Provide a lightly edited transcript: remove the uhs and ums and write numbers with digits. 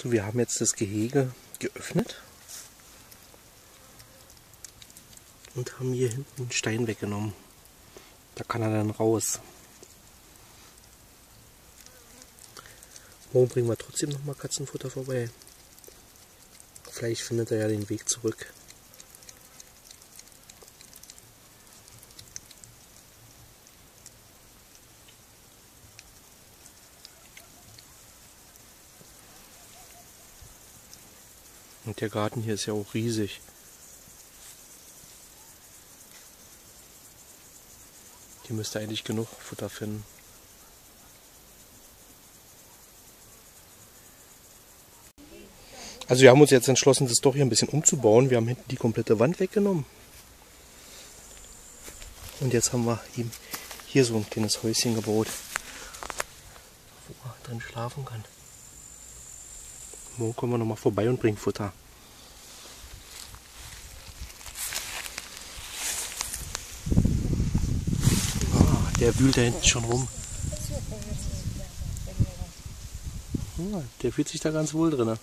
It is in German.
So, wir haben jetzt das Gehege geöffnet und haben hier hinten einen Stein weggenommen. Da kann er dann raus. Morgen bringen wir trotzdem nochmal Katzenfutter vorbei. Vielleicht findet er ja den Weg zurück. Und der Garten hier ist ja auch riesig. Hier müsste eigentlich genug Futter finden. Also wir haben uns jetzt entschlossen, das doch hier ein bisschen umzubauen. Wir haben hinten die komplette Wand weggenommen. Und jetzt haben wir eben hier so ein kleines Häuschen gebaut, wo man drin schlafen kann. Morgen kommen wir nochmal vorbei und bringen Futter. Ah, der wühlt da hinten schon rum. Ah, der fühlt sich da ganz wohl drin.